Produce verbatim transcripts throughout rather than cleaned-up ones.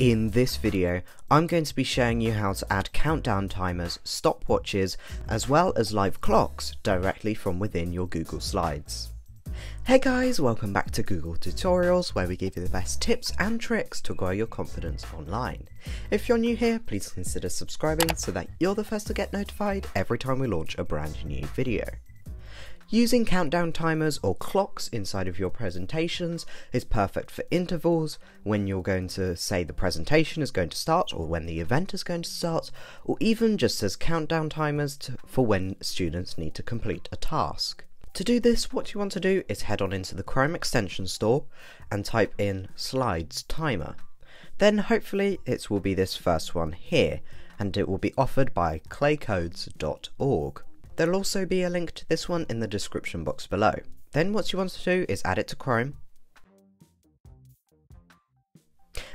In this video, I'm going to be showing you how to add countdown timers, stopwatches, as well as live clocks directly from within your Google Slides. Hey guys, welcome back to Google Tutorials, where we give you the best tips and tricks to grow your confidence online. If you're new here, please consider subscribing so that you're the first to get notified every time we launch a brand new video. Using countdown timers or clocks inside of your presentations is perfect for intervals, when you're going to say the presentation is going to start or when the event is going to start, or even just as countdown timers to, for when students need to complete a task. To do this, what you want to do is head on into the Chrome extension store and type in Slides Timer. Then hopefully it will be this first one here, and it will be offered by clay codes dot org. There'll also be a link to this one in the description box below. Then what you want to do is add it to Chrome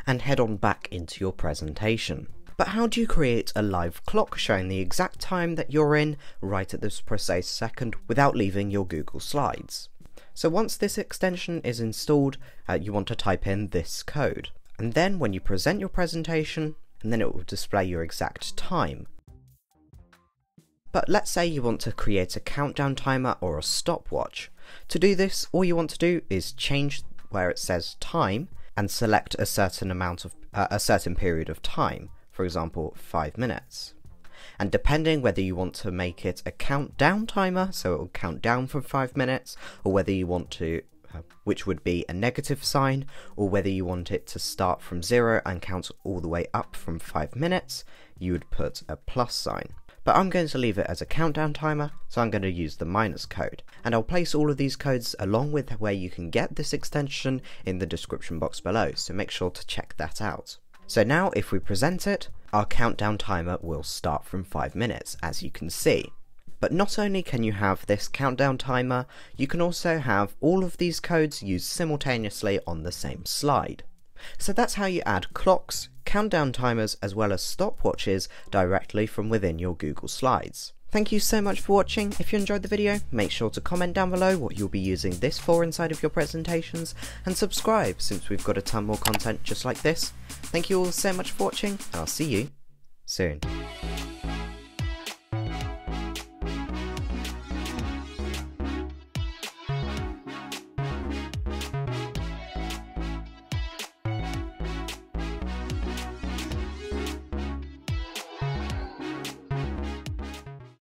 and head on back into your presentation. But how do you create a live clock showing the exact time that you're in right at this precise second without leaving your Google Slides? So once this extension is installed, uh, you want to type in this code, and then when you present your presentation, and then it will display your exact time. But let's say you want to create a countdown timer or a stopwatch. To do this, all you want to do is change where it says time and select a certain amount of uh, a certain period of time, for example five minutes. And depending whether you want to make it a countdown timer, so it will count down from five minutes, or whether you want to, uh, which would be a negative sign, or whether you want it to start from zero and count all the way up from five minutes, you would put a plus sign. But I'm going to leave it as a countdown timer, so I'm going to use the minus code. And I'll place all of these codes along with where you can get this extension in the description box below, so make sure to check that out. So now if we present it, our countdown timer will start from five minutes, as you can see. But not only can you have this countdown timer, you can also have all of these codes used simultaneously on the same slide. So that's how you add clocks, countdown timers, as well as stopwatches directly from within your Google Slides. Thank you so much for watching. If you enjoyed the video, make sure to comment down below what you'll be using this for inside of your presentations, and subscribe since we've got a ton more content just like this. Thank you all so much for watching, and I'll see you soon.